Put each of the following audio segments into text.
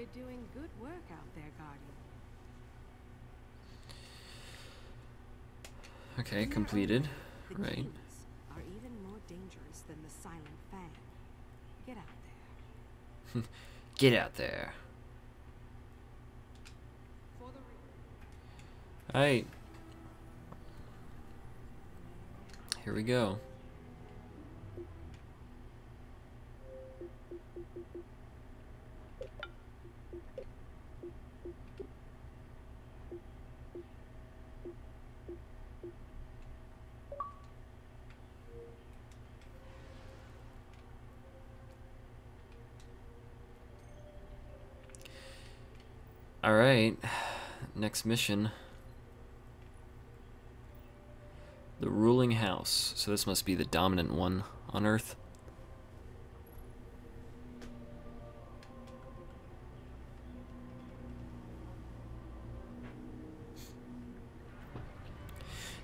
we're doing good work out there, Guardian. Okay, completed. The right. Cubes are even more dangerous than the silent fang. Get out there. Get out there. Alright. Here we go. All right, next mission. The ruling house. So this must be the dominant one on Earth.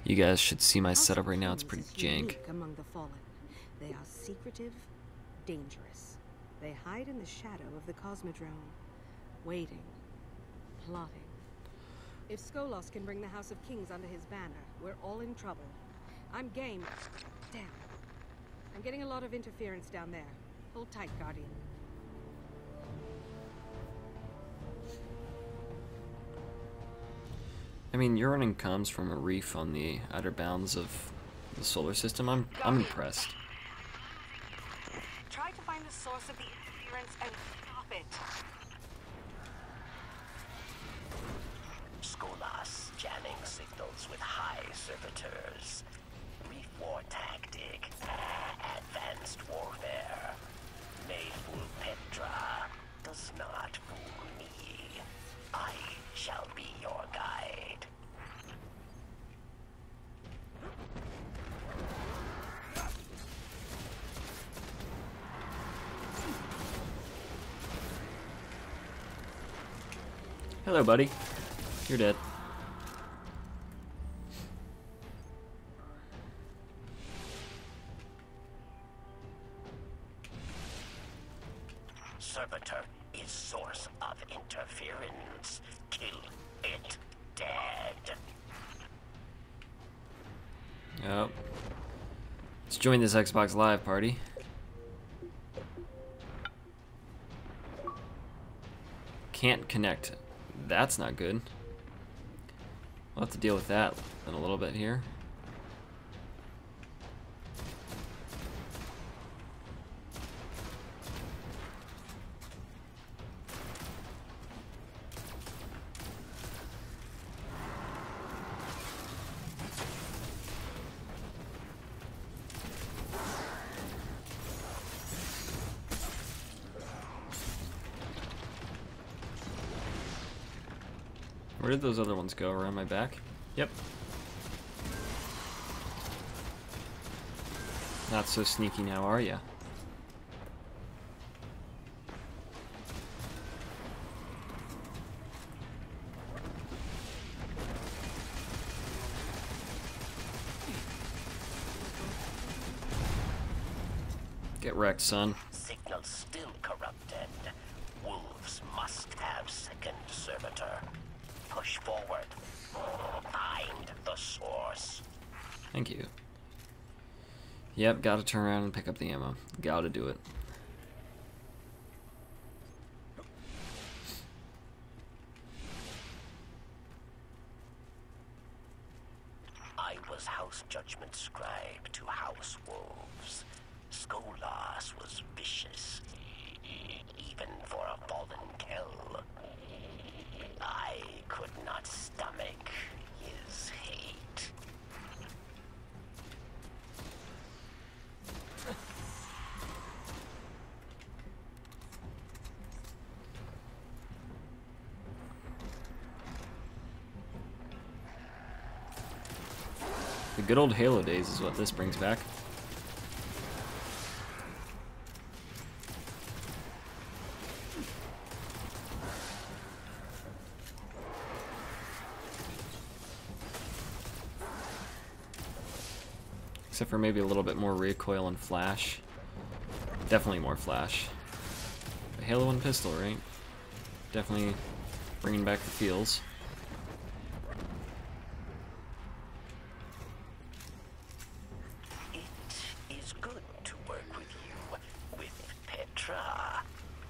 You guys should see my setup right now. It's pretty jank. Among the fallen. They are secretive, dangerous. They hide in the shadow of the Cosmodrome, waiting, plotting. If Skolas can bring the House of Kings under his banner, we're all in trouble. I'm game. Damn. I'm getting a lot of interference down there. Hold tight, Guardian. I mean, you're running comms from a reef on the outer bounds of the solar system. I'm impressed. Try to find the source of the interference and stop it. Skolas jamming signals with high servitors. Reef war tactic. Advanced warfare. May fool Petra. Does not fool me. I shall be your guide. Hello, buddy. You're dead. Servitor is source of interference. Kill it dead. Oh. Let's join this Xbox Live party. Can't connect. That's not good. We'll have to deal with that in a little bit here. Where did those other ones go? Around my back? Yep. Not so sneaky now, are ya? Get wrecked, son. Signal still corrupted. Wolves must have second servitor. Push forward. Find the source. Thank you. Yep, gotta turn around and pick up the ammo. Gotta do it. I was House Judgment Scribe to House Wolves. Skolas was vicious, even for a fallen kill. I could not stomach his hate. The good old Halo days is what this brings back. Except for maybe a little bit more recoil and flash. Definitely more flash. A Halo 1 pistol, right? Definitely bringing back the feels. It is good to work with you, with Petra.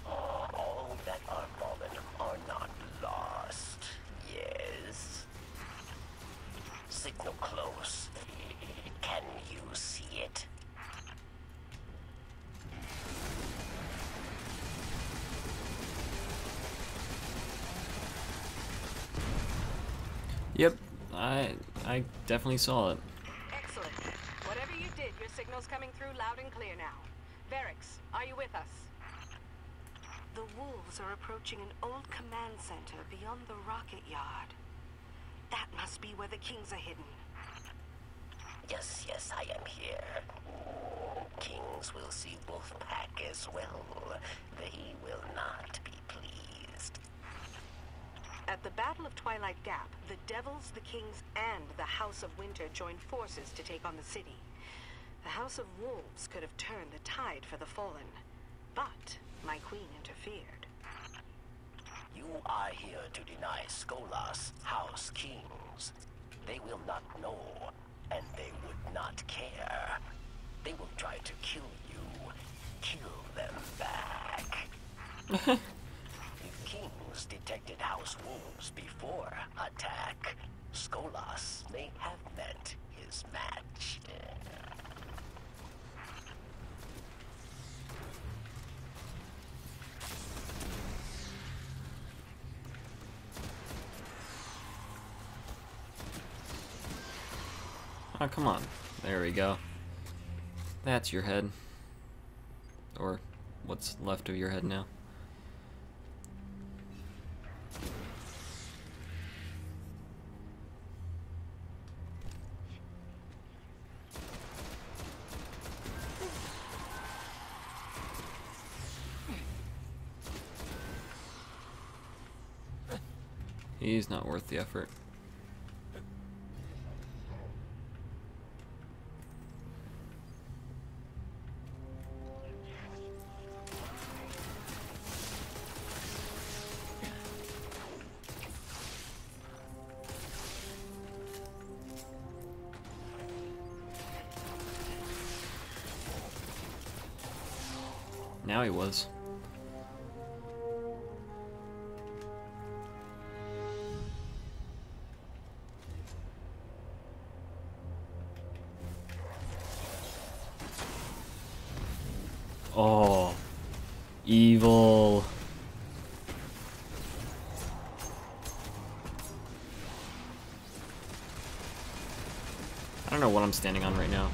All that are fallen are not lost. Yes. Signal close. Can you see it? Yep, I definitely saw it. Excellent. Whatever you did, your signal's coming through loud and clear now. Variks, are you with us? The wolves are approaching an old command center beyond the rocket yard. That must be where the kings are hidden. Yes, yes, I am here. Kings will see Wolfpack as well. They will not be pleased. At the Battle of Twilight Gap, the Devils, the Kings, and the House of Winter joined forces to take on the city. The House of Wolves could have turned the tide for the Fallen, but my queen interfered. You are here to deny Skolas, House Kings. They will not know, and they would not care. They will try to kill you. Kill them back. Kings detected House Wolves before attack. Skolas may have met his match. Oh, come on. There we go. That's your head. Or what's left of your head now. He's not worth the effort. Now he was. Oh, evil. I don't know what I'm standing on right now.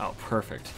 Oh, perfect.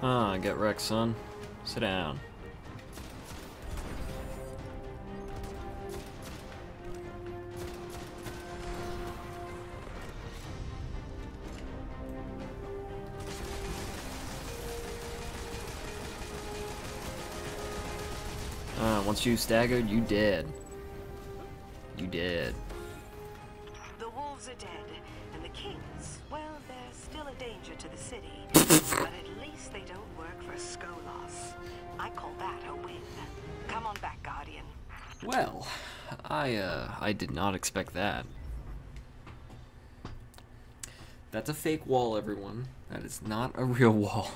Ah, get wrecked, son. Sit down. Ah, once you staggered, you dead. You dead. The wolves are dead, and the kings, well, they're still a danger to the city. But at least they don't work for Skolas. I call that a win. Come on back, Guardian. Well, I did not expect that. That's a fake wall, everyone. That is not a real wall.